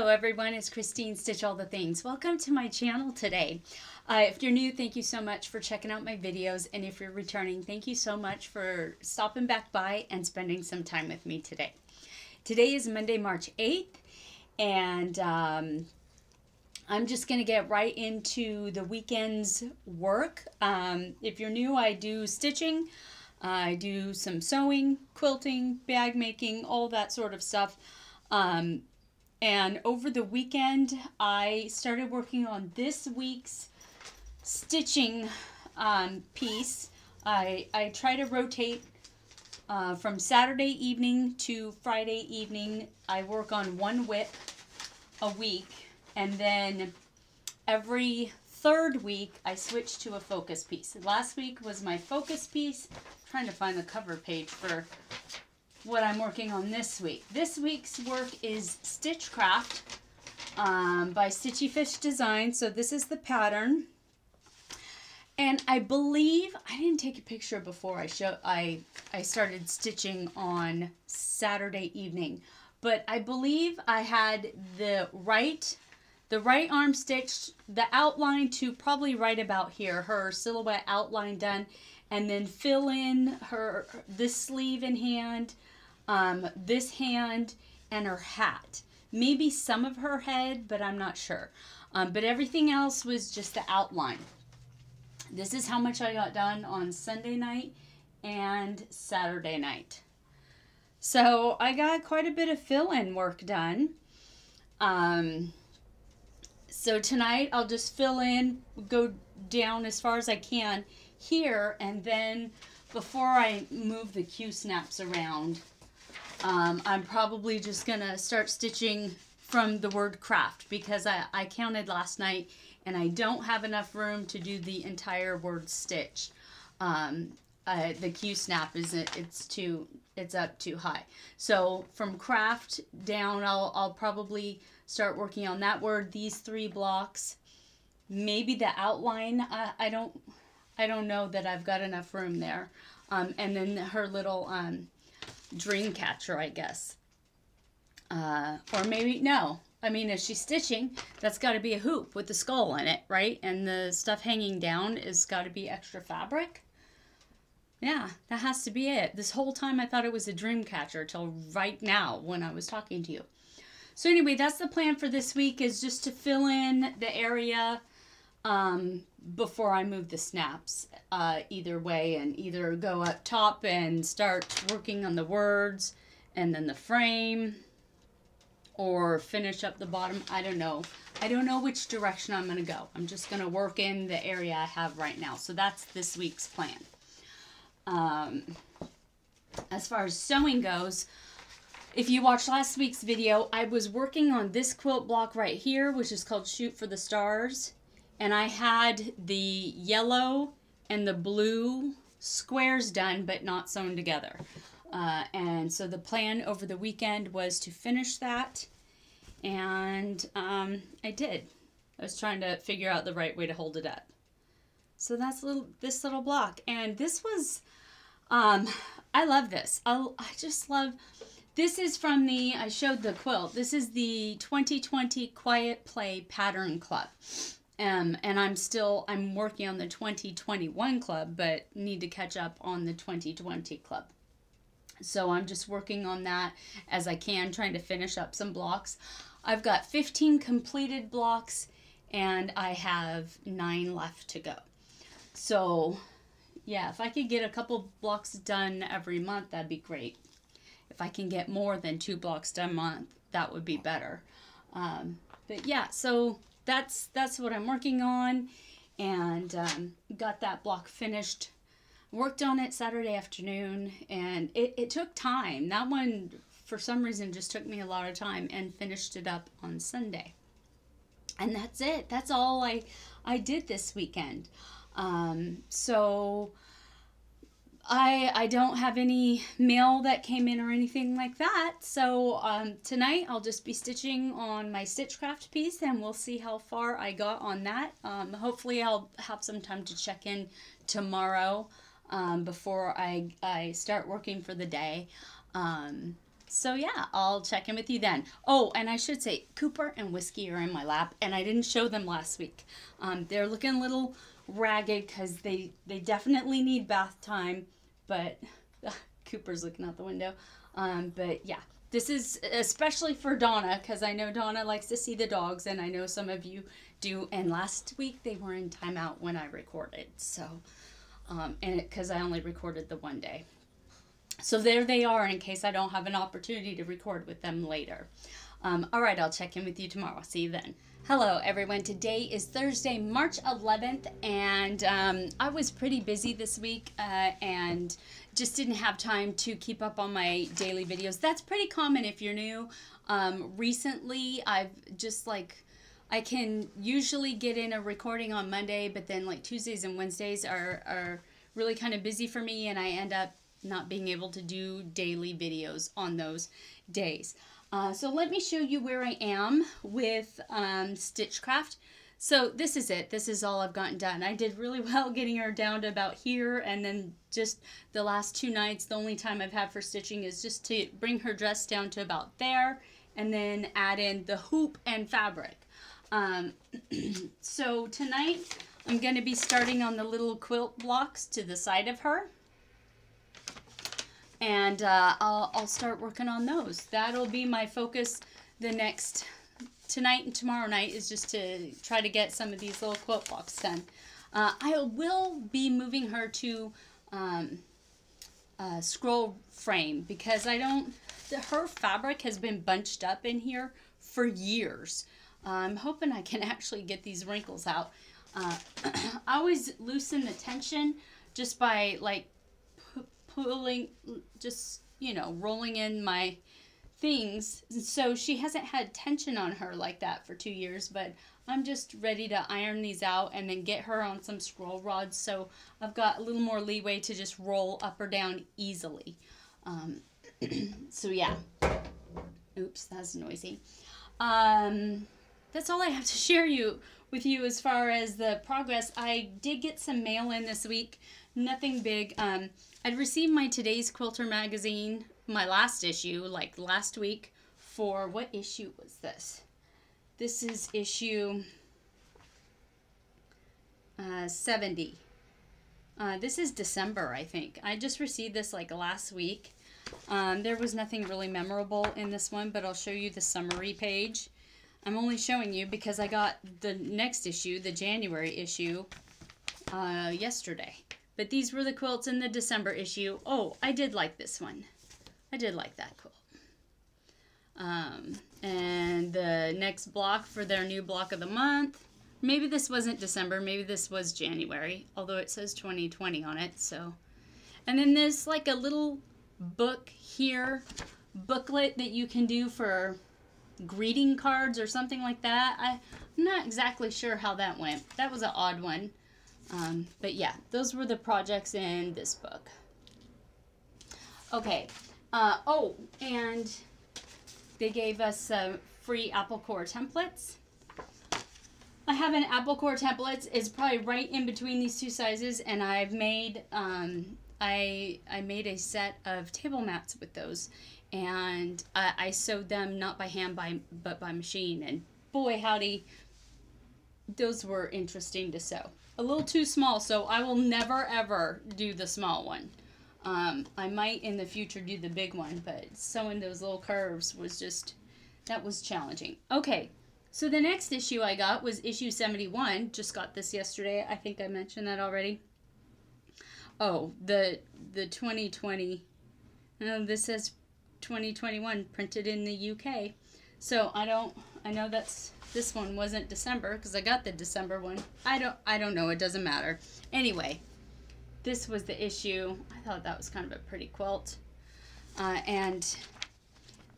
Hello everyone, it's Christine Stitch All The Things. Welcome to my channel today. If you're new, thank you so much for checking out my videos, and if you're returning, thank you so much for stopping back by and spending some time with me today. Today is Monday, March 8th, and I'm just going to get right into the weekend's work. If you're new, I do stitching, I do some sewing, quilting, bag making, all that sort of stuff. And over the weekend, I started working on this week's stitching piece. I try to rotate from Saturday evening to Friday evening. I work on one whip a week, and then every third week, I switch to a focus piece. Last week was my focus piece. I'm trying to find the cover page for what I'm working on this week. This week's work is Stitch Craft by Stitchy Fish Designs. So this is the pattern, and I believe I didn't take a picture before I started stitching on Saturday evening, but I believe I had the right arm stitched, the outline to probably right about here, her silhouette outline done, and then fill in her this sleeve in hand. This hand and her hat, maybe some of her head, but I'm not sure. But everything else was just the outline. This is how much I got done on Sunday night and Saturday night. So I got quite a bit of fill-in work done. So tonight I'll just fill in, go down as far as I can here, and then before I move the Q-snaps around, I'm probably just gonna start stitching from the word craft, because I counted last night and I don't have enough room to do the entire word stitch. The Q-snap isn't, it's up too high. So from craft down, I'll probably start working on that word, these three blocks, maybe the outline. I don't know that I've got enough room there. And then her little, dream catcher, I guess. Or maybe, no. I mean, if she's stitching, that's got to be a hoop with the skull in it, right? And the stuff hanging down is got to be extra fabric. Yeah, that has to be it. This whole time I thought it was a dream catcher till right now when I was talking to you. So anyway, that's the plan for this week, is just to fill in the area before I move the snaps either way, and either go up top and start working on the words and then the frame, or finish up the bottom. I don't know. I don't know which direction I'm going to go. I'm just going to work in the area I have right now. So that's this week's plan. As far as sewing goes, if you watched last week's video, I was working on this quilt block right here, which is called Shoot for the Stars. And I had the yellow and the blue squares done, but not sewn together. And so the plan over the weekend was to finish that. And I did. I was trying to figure out the right way to hold it up. So that's this little block. And this was, I love this. I just love, this is from the, I showed the quilt. This is the 2020 Quiet Play Pattern Club. And I'm working on the 2021 club, but need to catch up on the 2020 club. So I'm just working on that as I can, trying to finish up some blocks. I've got 15 completed blocks and I have 9 left to go. So yeah, if I could get a couple blocks done every month, that'd be great. If I can get more than 2 blocks done a month, that would be better. But yeah, so that's what I'm working on, and got that block finished. Worked on it Saturday afternoon, and it took time. That one, for some reason, just took me a lot of time, and finished it up on Sunday. And that's it. That's all I did this weekend. So I don't have any mail that came in or anything like that. So tonight I'll just be stitching on my Stitchcraft piece, and we'll see how far I got on that. Hopefully I'll have some time to check in tomorrow before I start working for the day. So yeah, I'll check in with you then. Oh, and I should say Cooper and Whiskey are in my lap, and I didn't show them last week. They're looking a little ragged because they definitely need bath time, but Cooper's looking out the window. But yeah, this is especially for Donna, because I know Donna likes to see the dogs, and I know some of you do. And last week they were in timeout when I recorded, so and because I only recorded the one day. So there they are in case I don't have an opportunity to record with them later. All right, I'll check in with you tomorrow. See you then. Hello, everyone. Today is Thursday, March 11th, and I was pretty busy this week and just didn't have time to keep up on my daily videos. That's pretty common if you're new. Recently, I've just like... I can usually get in a recording on Monday, but then like Tuesdays and Wednesdays are really kind of busy for me, and I end up not being able to do daily videos on those days. So let me show you where I am with Stitch Craft. So this is it. This is all I've gotten done. I did really well getting her down to about here, and then just the last two nights, the only time I've had for stitching is just to bring her dress down to about there and then add in the hoop and fabric. So tonight I'm going to be starting on the little quilt blocks to the side of her, and I'll start working on those. That'll be my focus tonight and tomorrow night, is just to try to get some of these little quilt blocks done. I will be moving her to a scroll frame, because her fabric has been bunched up in here for years. I'm hoping I can actually get these wrinkles out. I always loosen the tension just by like pulling, just, you know, rolling in my things. So she hasn't had tension on her like that for 2 years, but I'm just ready to iron these out and then get her on some scroll rods, so I've got a little more leeway to just roll up or down easily. So yeah. Oops, that's noisy. That's all I have to share with you as far as the progress. I did get some mail in this week, nothing big. I'd received my Today's Quilter magazine, my last issue, like last week. For what issue was this? This is issue 70. This is December, I think. I just received this like last week. There was nothing really memorable in this one, but I'll show you the summary page. I'm only showing you because I got the next issue, the January issue, yesterday. But these were the quilts in the December issue. Oh, I did like this one. I did like that quilt. And the next block for their new block of the month. Maybe this wasn't December. Maybe this was January, although it says 2020 on it. So, and then there's like a little book here, booklet that you can do for greeting cards or something like that. I'm not exactly sure how that went. That was an odd one. But yeah, those were the projects in this book. Okay. Oh, and they gave us free Apple Core templates. I have an Apple Core templates. It's probably right in between these two sizes, and I've made I made a set of table mats with those, and I sewed them not by hand but by machine, and boy howdy, those were interesting to sew. A little too small, so I will never ever do the small one. I might in the future do the big one, but sewing those little curves was just, that was challenging. Okay, so the next issue I got was issue 71. Just got this yesterday. I think I mentioned that already. Oh, the 2020, this says 2021 printed in the UK. So I know that's, this one wasn't December because I got the December one. I don't know. It doesn't matter. Anyway, this was the issue. I thought that was kind of a pretty quilt. And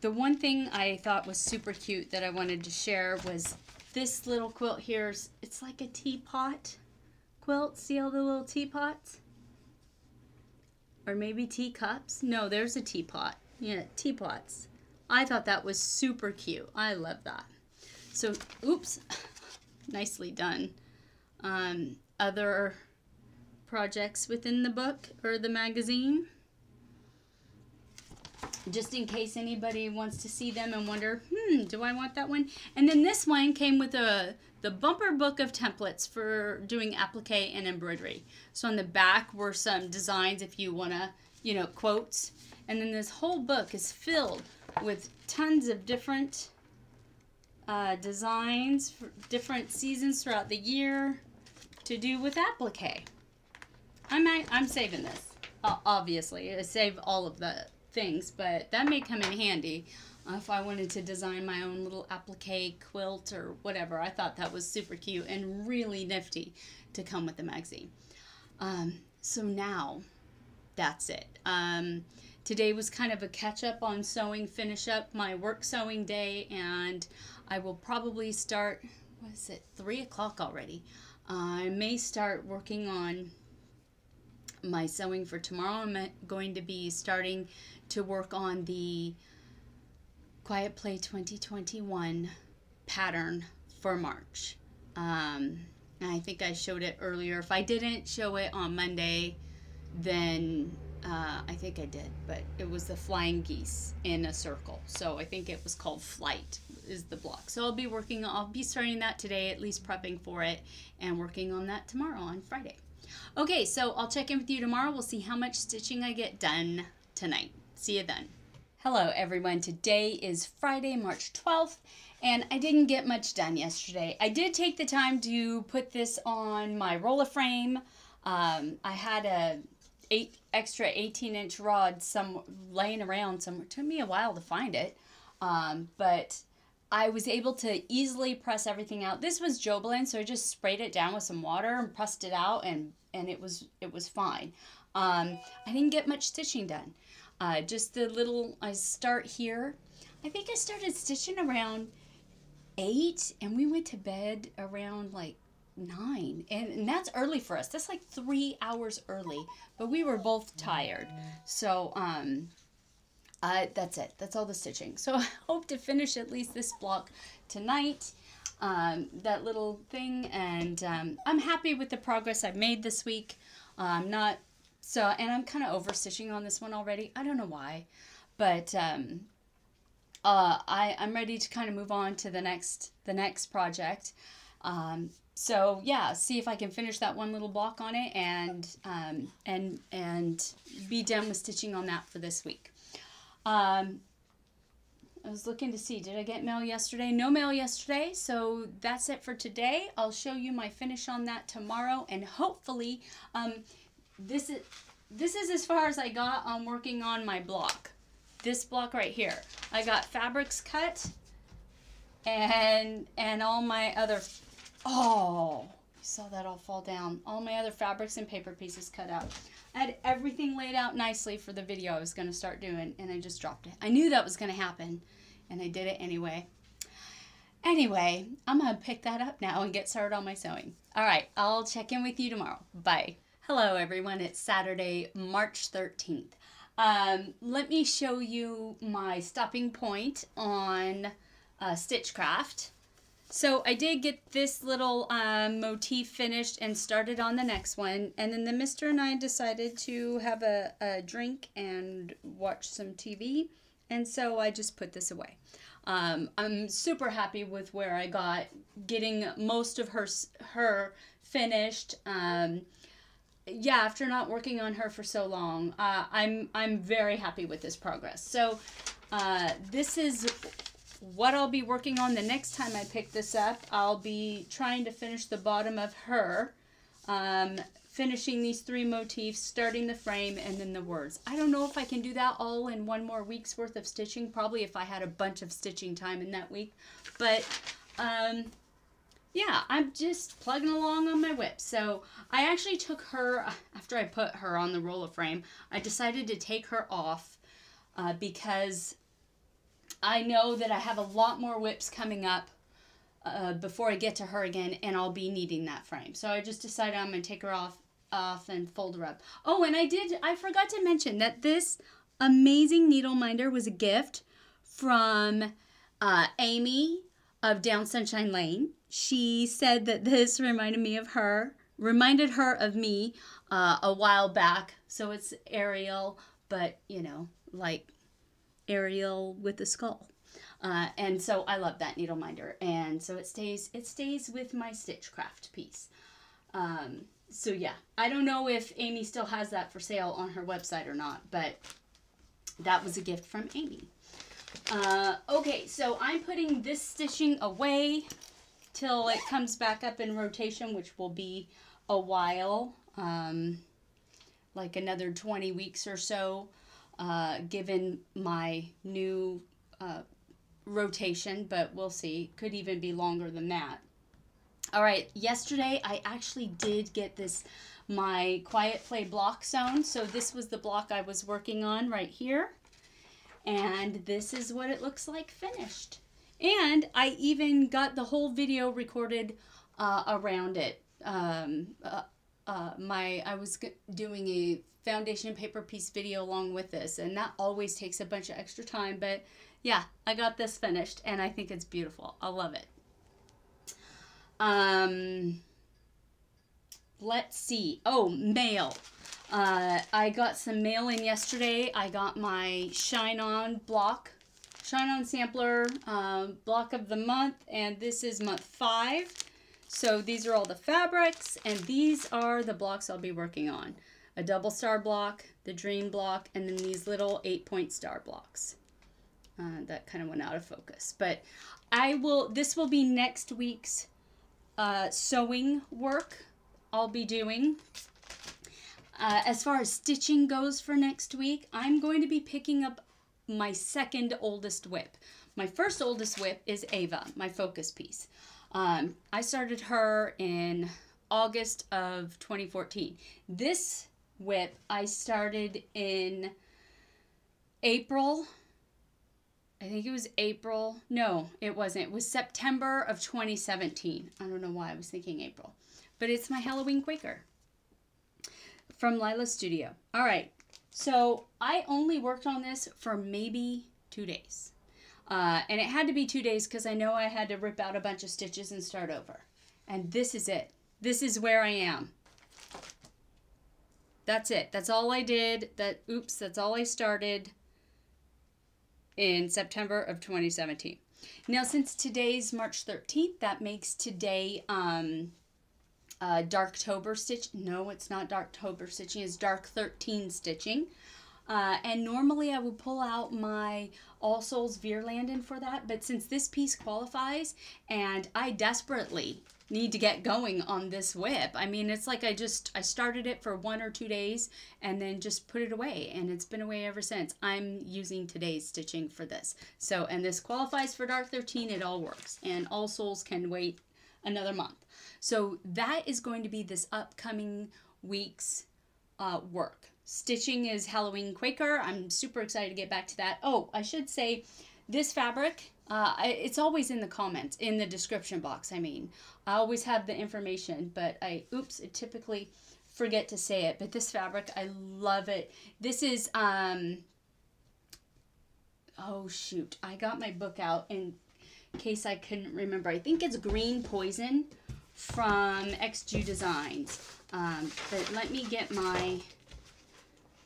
the one thing I thought was super cute that I wanted to share was this little quilt here. It's like a teapot quilt. See all the little teapots? Or maybe teacups? No, there's a teapot. Yeah, teapots. I thought that was super cute. I love that. So, oops, nicely done. Other projects within the book or the magazine. just in case anybody wants to see them and wonder, do I want that one? And then this one came with the bumper book of templates for doing applique and embroidery. So on the back were some designs if you want to, you know, quotes. And then this whole book is filled with tons of different designs for different seasons throughout the year to do with applique. I'm saving this. Obviously, I save all of the things, but that may come in handy if I wanted to design my own little applique quilt or whatever. I thought that was super cute and really nifty to come with the magazine. So now that's it. Today was kind of a catch-up on sewing, finish up my work sewing day, and I will probably start, what is it, 3 o'clock already. I may start working on my sewing for tomorrow. I'm going to be starting to work on the Quiet Play 2021 pattern for March. I think I showed it earlier. If I didn't show it on Monday, then I think I did, but it was the flying geese in a circle. So I think it was called Flight is the block. So I'll be starting that today, at least prepping for it, and working on that tomorrow on Friday. Okay, so I'll check in with you tomorrow. We'll see how much stitching I get done tonight. See you then. Hello everyone. Today is Friday, March 12th, and I didn't get much done yesterday. I did take the time to put this on my roller frame. I had a extra 18-inch rod laying around somewhere. It took me a while to find it, but I was able to easily press everything out. This was Jobelan, so I just sprayed it down with some water and pressed it out, and it was fine. I didn't get much stitching done. Just the little, I start here. I think I started stitching around 8, and we went to bed around like 9, and that's early for us. That's like 3 hours early, but we were both tired. So that's it. That's all the stitching. So I hope to finish at least this block tonight, that little thing, and I'm happy with the progress I've made this week. I'm not so, and I'm kind of over stitching on this one already. I don't know why, but I'm ready to kind of move on to the next project. So yeah, see if I can finish that one little block on it, and be done with stitching on that for this week. I was looking to see, did I get mail yesterday? No mail yesterday, so that's it for today. I'll show you my finish on that tomorrow, and hopefully, this is as far as I got on working on my block. This block right here. I got fabrics cut, and all my other. Oh, you saw that all fall down. All my other fabrics and paper pieces cut out. I had everything laid out nicely for the video I was going to start doing, and I just dropped it. I knew that was going to happen, and I did it anyway. Anyway, I'm going to pick that up now and get started on my sewing. All right, I'll check in with you tomorrow. Bye. Hello, everyone. It's Saturday, March 13th. Let me show you my stopping point on Stitch Craft. So I did get this little motif finished and started on the next one. And then the mister and I decided to have a drink and watch some TV. And so I just put this away. I'm super happy with where I got, getting most of her finished. Yeah, after not working on her for so long, I'm very happy with this progress. So this is what I'll be working on the next time I pick this up. I'll be trying to finish the bottom of her, finishing these 3 motifs, starting the frame, and then the words. I don't know if I can do that all in one more week's worth of stitching, probably if I had a bunch of stitching time in that week, but yeah, I'm just plugging along on my whip. So I actually took her, after I put her on the roller frame, I decided to take her off because I know that I have a lot more whips coming up before I get to her again, and I'll be needing that frame. So I just decided I'm going to take her off and fold her up. Oh, and I forgot to mention that this amazing needle minder was a gift from Amy of Down Sunshine Lane. She said that this reminded her of me a while back. So it's Ariel, but you know, like Ariel with the skull. And so I love that needle minder, and so it stays with my Stitch Craft piece. So yeah, I don't know if Amy still has that for sale on her website or not, but that was a gift from Amy. Okay, so I'm putting this stitching away till it comes back up in rotation, which will be a while, like another 20 weeks or so, given my new rotation, but we'll see. Could even be longer than that. All right, yesterday I actually did get this, my Quiet Play block sewn. So this was the block I was working on right here. And this is what it looks like finished. And I even got the whole video recorded around it. I was doing a foundation paper piece video along with this, and that always takes a bunch of extra time, but yeah, I got this finished and I think it's beautiful. I love it. Let's see. Oh, mail. I got some mail in yesterday. I got my Shine On block, Shine On sampler, block of the month, and this is month 5. So these are all the fabrics, and these are the blocks I'll be working on. A double star block, the dream block, and then these little 8-point star blocks. That kind of went out of focus, but this will be next week's sewing work I'll be doing. As far as stitching goes for next week, I'm going to be picking up my second oldest whip. My first oldest whip is Ava, my focus piece. I started her in August of 2014. This whip I started in April. I think it was April. No, it wasn't. It was September of 2017. I don't know why I was thinking April, but it's my Halloween Quaker from Lila's Studio. All right. So I only worked on this for maybe 2 days. And it had to be 2 days because I know I had to rip out a bunch of stitches and start over. And this is it. This is where I am. That's it. That's all I did. That's all I started in September of 2017. Now, since today's March 13th, that makes today Darktober stitch. No, it's not Darktober stitching. It's Dark 13 stitching. And normally I would pull out my All Souls Veerlandin for that, but since this piece qualifies and I desperately need to get going on this whip, I mean, it's like I started it for 1 or 2 days and then just put it away, and it's been away ever since. I'm using today's stitching for this. So, and this qualifies for Dark 13, it all works, and All Souls can wait another month. So that is going to be this upcoming week's work. Stitching is Halloween Quaker. I'm super excited to get back to that. Oh, I should say this fabric, it's always in the comments, in the description box. I mean, I always have the information, but I typically forget to say it, but this fabric, I love it. This is, oh shoot, I got my book out in case I couldn't remember. I think it's Green Poison from xJuDesign. But let me get my,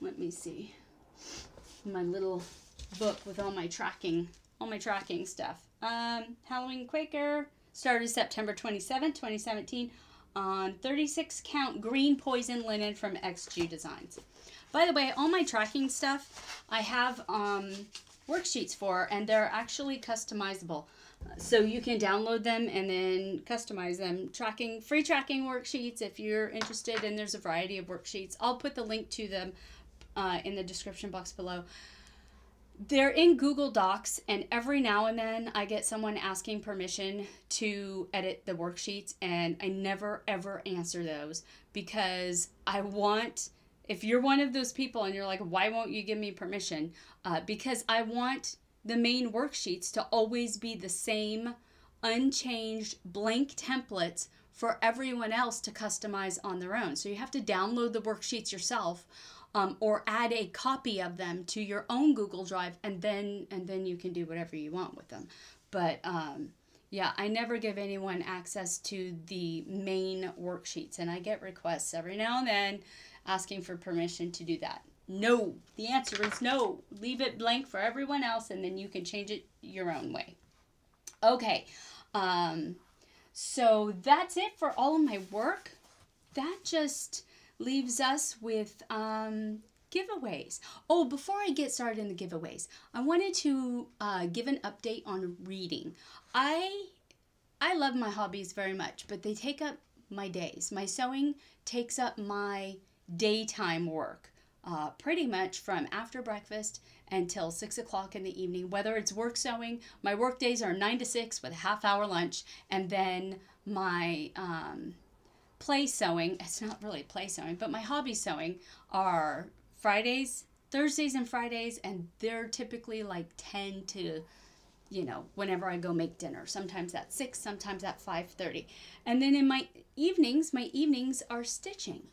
let me see, my little book with all my tracking stuff. Halloween Quaker started September 27, 2017 on 36 count Green Poison linen from xJuDesign. By the way, all my tracking stuff I have worksheets for, and they're actually customizable. So you can download them and then customize them. Tracking, free tracking worksheets if you're interested, and there's a variety of worksheets. I'll put the link to them in the description box below. They're in Google Docs, and every now and then I get someone asking permission to edit the worksheets, and I never ever answer those because I want, if you're one of those people and you're like, why won't you give me permission? Because I want the main worksheets to always be the same unchanged blank templates for everyone else to customize on their own. So you have to download the worksheets yourself, or add a copy of them to your own Google Drive, and then you can do whatever you want with them. But yeah, I never give anyone access to the main worksheets, and I get requests every now and then asking for permission to do that. No. The answer is no. Leave it blank for everyone else, and then you can change it your own way. Okay. So that's it for all of my work. That just leaves us with giveaways. Oh, before I get started in the giveaways, I wanted to give an update on reading. I love my hobbies very much, but they take up my days. My sewing takes up my daytime work pretty much from after breakfast until 6 o'clock in the evening. Whether it's work sewing, my work days are 9 to 6 with a half-hour lunch, and then my play sewing, it's not really play sewing, but my hobby sewing are Fridays, Thursdays and Fridays, and they're typically like 10 to, you know, whenever I go make dinner. Sometimes at 6, sometimes at 5:30. And then in my evenings are stitching.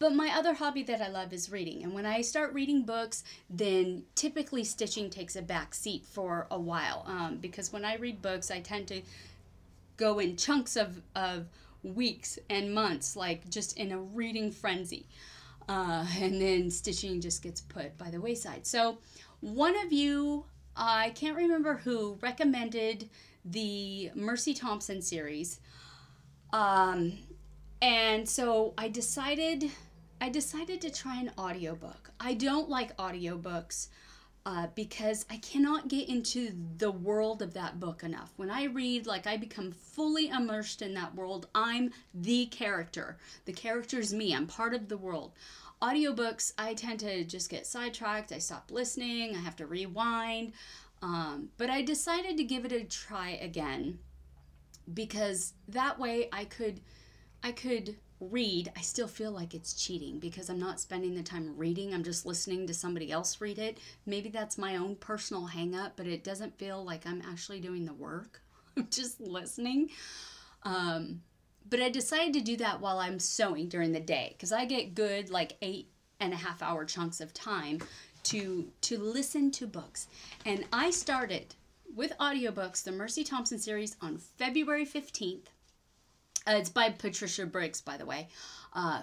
But my other hobby that I love is reading. And when I start reading books, then typically stitching takes a back seat for a while. Because when I read books, I tend to go in chunks of weeks and months, like just in a reading frenzy. And then stitching just gets put by the wayside. So one of you, I can't remember who, recommended the Mercy Thompson series. And so I decided to try an audiobook. I don't like audiobooks because I cannot get into the world of that book enough. When I read, like, I become fully immersed in that world. I'm the character. The character's me. I'm part of the world. Audiobooks, I tend to just get sidetracked. I stop listening. I have to rewind. But I decided to give it a try again because that way I could read. I still feel like it's cheating because I'm not spending the time reading. I'm just listening to somebody else read it. Maybe that's my own personal hang up, but it doesn't feel like I'm actually doing the work. I'm just listening. But I decided to do that while I'm sewing during the day because I get good like 8.5 hour chunks of time to listen to books. And I started with audiobooks, the Mercy Thompson series, on February 15th. It's by Patricia Briggs, by the way.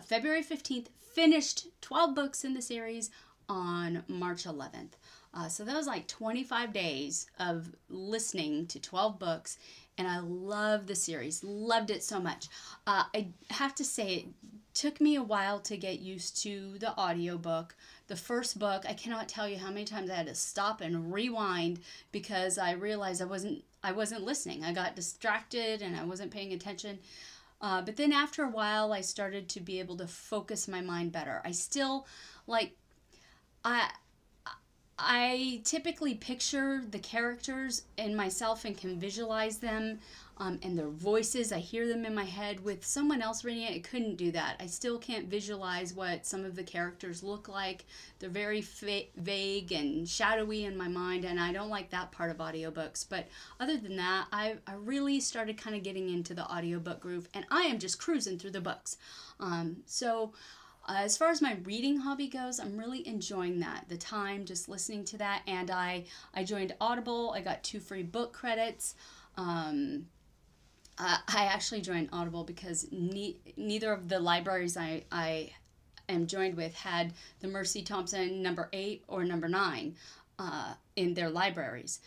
February 15th, finished 12 books in the series on March 11th. So that was like 25 days of listening to 12 books, and I love the series. Loved it so much. I have to say it took me a while to get used to the audiobook. The first book, I cannot tell you how many times I had to stop and rewind because I realized I wasn't listening. I got distracted and I wasn't paying attention. But then after a while, I started to be able to focus my mind better. I still, like, I typically picture the characters in myself and can visualize them and their voices. I hear them in my head. With someone else reading it, I couldn't do that. I still can't visualize what some of the characters look like. They're very vague and shadowy in my mind, and I don't like that part of audiobooks. But other than that, I really started kind of getting into the audiobook groove, and I am just cruising through the books. As far as my reading hobby goes, I'm really enjoying that. The time just listening to that, and I joined Audible. I got 2 free book credits. I actually joined Audible because neither of the libraries I am joined with had the Mercy Thompson number 8 or number 9 in their libraries.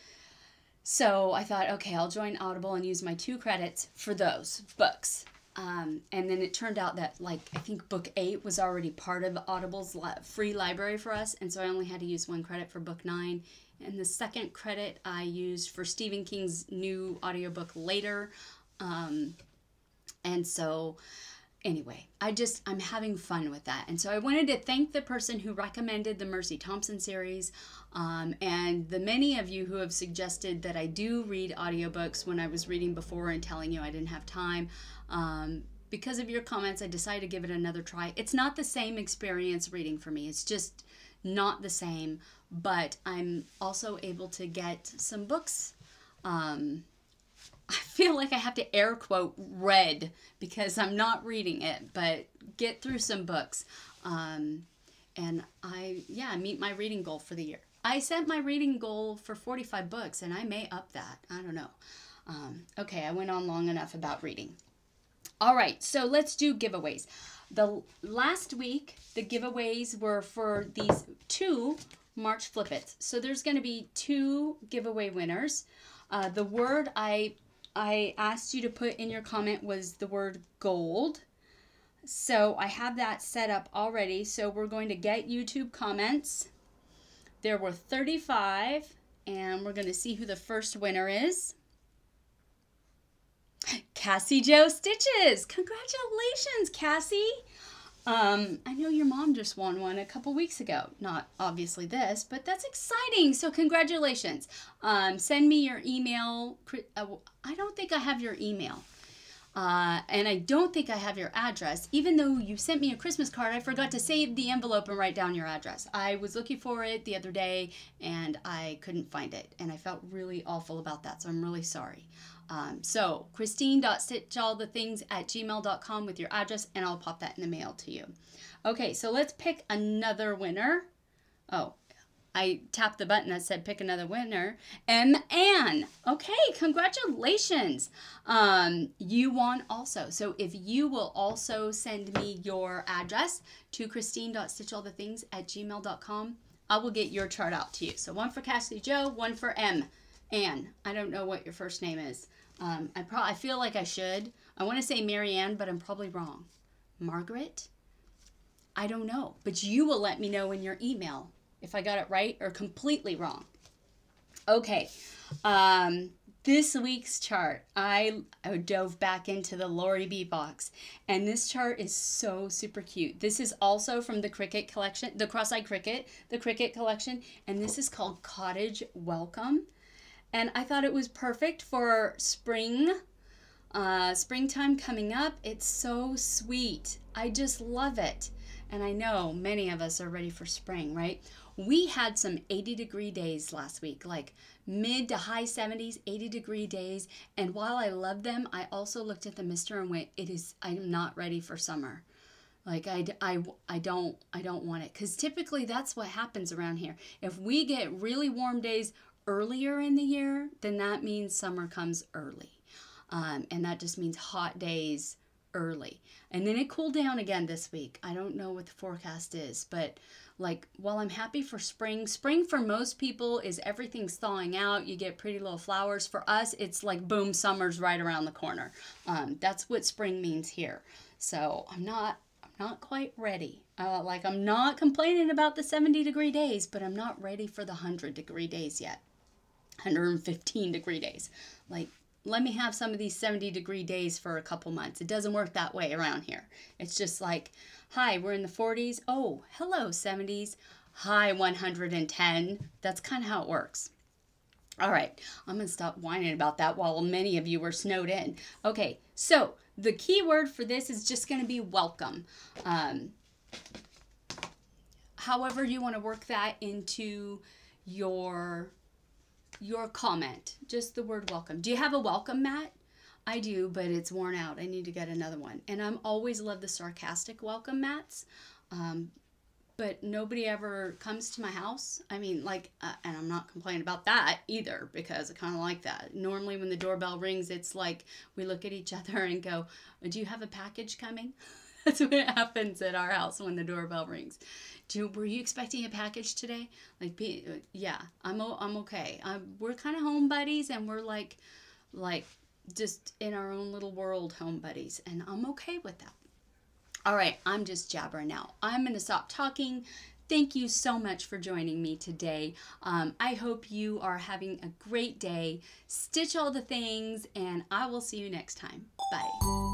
So I thought, okay, I'll join Audible and use my 2 credits for those books. And then it turned out that, like, I think book 8 was already part of Audible's free library for us. And so I only had to use 1 credit for book 9. And the 2nd credit I used for Stephen King's new audiobook Later. And so anyway, I'm having fun with that. And so I wanted to thank the person who recommended the Mercy Thompson series. And the many of you who have suggested that I do read audiobooks when I was reading before and telling you I didn't have time. Because of your comments, I decided to give it another try. It's not the same experience reading for me. It's just not the same, but I'm also able to get some books. I feel like I have to air quote read because I'm not reading it, but get through some books. And I meet my reading goal for the year. I set my reading goal for 45 books, and I may up that. I don't know. Okay, I went on long enough about reading. All right, so let's do giveaways. The last week, the giveaways were for these two March Flippets. So there's going to be two giveaway winners. The word I asked you to put in your comment was the word gold. So I have that set up already. So we're going to get YouTube comments. There were 35, and we're going to see who the first winner is. Cassie Joe Stitches. Congratulations, Cassie. I know your mom just won one a couple weeks ago. Not obviously this, but that's exciting. So congratulations. Send me your email. I don't think I have your email. And I don't think I have your address. Even though you sent me a Christmas card, I forgot to save the envelope and write down your address. I was looking for it the other day and I couldn't find it. And I felt really awful about that. So I'm really sorry. So christine.stitchallthethings@gmail.com with your address, and I'll pop that in the mail to you. Okay, so let's pick another winner. Oh, I tapped the button that said pick another winner. M-Ann. Okay, congratulations. You won also. So if you will also send me your address to christine.stitchallthethings@gmail.com, I will get your chart out to you. So one for Cassidy Joe, one for M-Ann. I don't know what your first name is. I feel like I should. I want to say Marianne, but I'm probably wrong. Margaret? I don't know. But you will let me know in your email if I got it right or completely wrong. Okay. This week's chart, I dove back into the Lori B box, and this chart is so super cute. This is also from the Cricket collection, the Cross Eyed Cricket, the Cricket collection, and this is called Cottage Welcome. And I thought it was perfect for spring, springtime coming up. It's so sweet. I just love it. And I know many of us are ready for spring, right? We had some 80-degree days last week, like mid to high 70s, 80-degree days. And while I love them, I also looked at the mister and went, I'm not ready for summer. Like I don't want it. 'Cause typically that's what happens around here. If we get really warm days earlier in the year, then that means summer comes early. And that just means hot days early. And then it cooled down again this week. I don't know what the forecast is, but like while I'm happy for spring, spring for most people is everything's thawing out. You get pretty little flowers. For us, it's like boom, summer's right around the corner. That's what spring means here. So I'm not quite ready. Like I'm not complaining about the 70-degree days, but I'm not ready for the 100-degree days yet. 115-degree days. Like, let me have some of these 70-degree days for a couple months. It doesn't work that way around here. It's just like, hi, we're in the 40s. Oh, hello, 70s. Hi, 110. That's kind of how it works. All right, I'm going to stop whining about that while many of you were snowed in. Okay, so the key word for this is just going to be welcome. However you want to work that into your comment, just the word welcome. Do you have a welcome mat? I do, but it's worn out. I need to get another one. And I'm always love the sarcastic welcome mats, but nobody ever comes to my house. I mean, like, and I'm not complaining about that either, because I kind of like that. Normally when the doorbell rings, it's like we look at each other and go, do you have a package coming? That's what happens at our house when the doorbell rings. Were you expecting a package today? Like, yeah, I'm okay. We're kind of home buddies, and we're like just in our own little world home buddies, and I'm okay with that. All right, I'm just jabbering now. I'm going to stop talking. Thank you so much for joining me today. I hope you are having a great day. Stitch all the things, and I will see you next time. Bye.